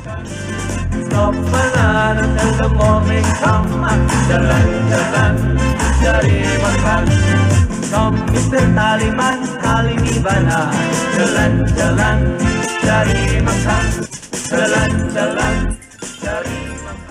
Stop banana till the morning come. Jalan-jalan cari makan. Stop Mr. Taliman kali di mana. Jalan-jalan cari makan. Jalan-jalan cari makan.